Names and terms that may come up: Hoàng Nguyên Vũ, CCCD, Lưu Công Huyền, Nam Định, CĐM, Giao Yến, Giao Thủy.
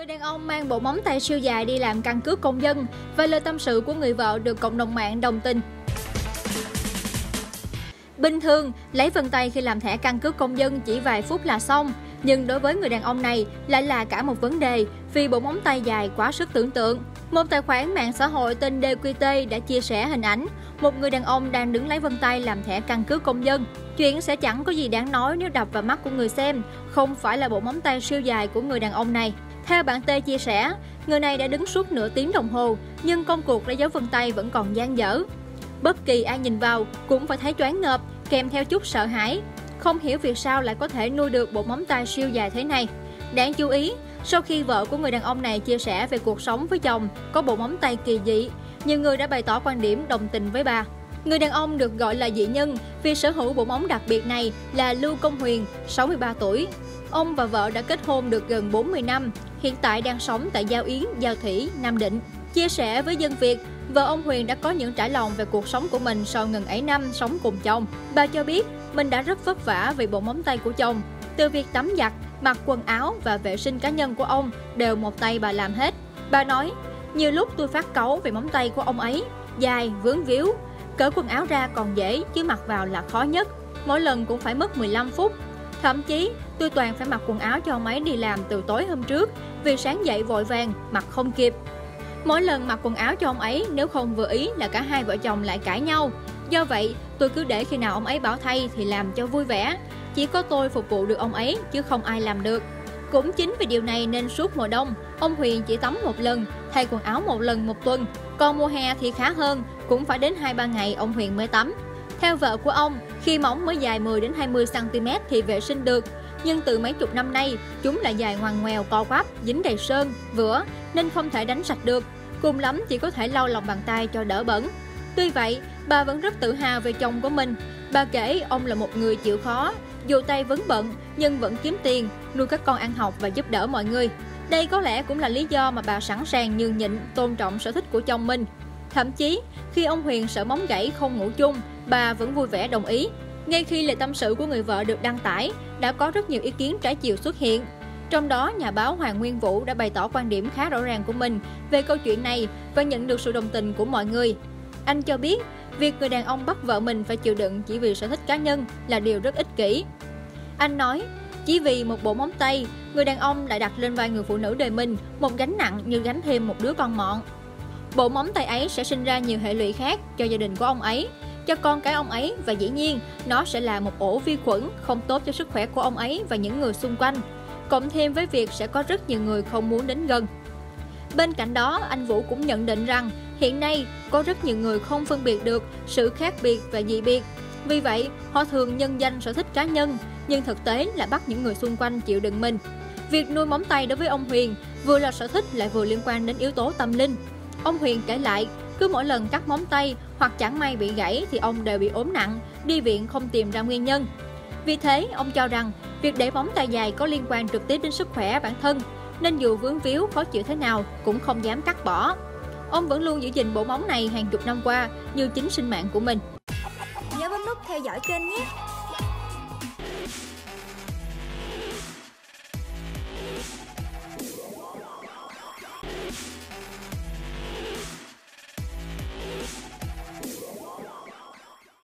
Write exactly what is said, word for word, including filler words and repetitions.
Người đàn ông mang bộ móng tay siêu dài đi làm căn cước công dân và lời tâm sự của người vợ được cộng đồng mạng đồng tình. Bình thường, lấy vân tay khi làm thẻ căn cước công dân chỉ vài phút là xong. Nhưng đối với người đàn ông này lại là cả một vấn đề vì bộ móng tay dài quá sức tưởng tượng. Một tài khoản mạng xã hội tên đê quy tê đã chia sẻ hình ảnh một người đàn ông đang đứng lấy vân tay làm thẻ căn cước công dân. Chuyện sẽ chẳng có gì đáng nói nếu đập vào mắt của người xem, không phải là bộ móng tay siêu dài của người đàn ông này. Theo bạn T chia sẻ, người này đã đứng suốt nửa tiếng đồng hồ nhưng công cuộc lấy dấu vân tay vẫn còn dang dở. Bất kỳ ai nhìn vào cũng phải thấy choáng ngợp kèm theo chút sợ hãi. Không hiểu vì sao lại có thể nuôi được bộ móng tay siêu dài thế này. Đáng chú ý, sau khi vợ của người đàn ông này chia sẻ về cuộc sống với chồng có bộ móng tay kỳ dị, nhiều người đã bày tỏ quan điểm đồng tình với bà. Người đàn ông được gọi là dị nhân vì sở hữu bộ móng đặc biệt này là Lưu Công Huyền, sáu mươi ba tuổi. Ông và vợ đã kết hôn được gần bốn mươi năm, hiện tại đang sống tại Giao Yến, Giao Thủy, Nam Định. Chia sẻ với Dân Việt, vợ ông Huyền đã có những trải lòng về cuộc sống của mình sau ngần ấy năm sống cùng chồng. Bà cho biết mình đã rất vất vả vì bộ móng tay của chồng. Từ việc tắm giặt, mặc quần áo và vệ sinh cá nhân của ông đều một tay bà làm hết. Bà nói, nhiều lúc tôi phát cáu về móng tay của ông ấy, dài, vướng víu. Cởi quần áo ra còn dễ chứ mặc vào là khó nhất. Mỗi lần cũng phải mất mười lăm phút. Thậm chí tôi toàn phải mặc quần áo cho ông ấy đi làm từ tối hôm trước vì sáng dậy vội vàng, mặc không kịp. Mỗi lần mặc quần áo cho ông ấy nếu không vừa ý là cả hai vợ chồng lại cãi nhau. Do vậy, tôi cứ để khi nào ông ấy bảo thay thì làm cho vui vẻ. Chỉ có tôi phục vụ được ông ấy chứ không ai làm được. Cũng chính vì điều này nên suốt mùa đông, ông Huyền chỉ tắm một lần, thay quần áo một lần một tuần. Còn mùa hè thì khá hơn, cũng phải đến hai ba ngày ông Huyền mới tắm. Theo vợ của ông, khi móng mới dài mười đến hai mươi xăng ti mét thì vệ sinh được. Nhưng từ mấy chục năm nay, chúng lại dài ngoằn ngoèo co quắp, dính đầy sơn, vữa nên không thể đánh sạch được. Cùng lắm chỉ có thể lau lòng bàn tay cho đỡ bẩn. Tuy vậy, bà vẫn rất tự hào về chồng của mình. Bà kể ông là một người chịu khó, dù tay vẫn bận nhưng vẫn kiếm tiền, nuôi các con ăn học và giúp đỡ mọi người. Đây có lẽ cũng là lý do mà bà sẵn sàng nhường nhịn, tôn trọng sở thích của chồng mình. Thậm chí, khi ông Huyền sợ móng gãy không ngủ chung, bà vẫn vui vẻ đồng ý. Ngay khi lời tâm sự của người vợ được đăng tải, đã có rất nhiều ý kiến trái chiều xuất hiện. Trong đó, nhà báo Hoàng Nguyên Vũ đã bày tỏ quan điểm khá rõ ràng của mình về câu chuyện này và nhận được sự đồng tình của mọi người. Anh cho biết, việc người đàn ông bắt vợ mình phải chịu đựng chỉ vì sở thích cá nhân là điều rất ích kỷ. Anh nói, chỉ vì một bộ móng tay, người đàn ông lại đặt lên vai người phụ nữ đời mình một gánh nặng như gánh thêm một đứa con mọn. Bộ móng tay ấy sẽ sinh ra nhiều hệ lụy khác cho gia đình của ông ấy, cho con cái ông ấy và dĩ nhiên nó sẽ là một ổ vi khuẩn không tốt cho sức khỏe của ông ấy và những người xung quanh. Cộng thêm với việc sẽ có rất nhiều người không muốn đến gần. Bên cạnh đó, anh Vũ cũng nhận định rằng hiện nay có rất nhiều người không phân biệt được sự khác biệt và dị biệt. Vì vậy, họ thường nhân danh sở thích cá nhân, nhưng thực tế là bắt những người xung quanh chịu đựng mình. Việc nuôi móng tay đối với ông Huyền vừa là sở thích lại vừa liên quan đến yếu tố tâm linh. Ông Huyền kể lại, cứ mỗi lần cắt móng tay hoặc chẳng may bị gãy thì ông đều bị ốm nặng, đi viện không tìm ra nguyên nhân. Vì thế, ông cho rằng việc để móng tay dài có liên quan trực tiếp đến sức khỏe bản thân, nên dù vướng víu khó chịu thế nào cũng không dám cắt bỏ. Ông vẫn luôn giữ gìn bộ móng này hàng chục năm qua như chính sinh mạng của mình. Nhớ bấm nút theo dõi kênh nhé!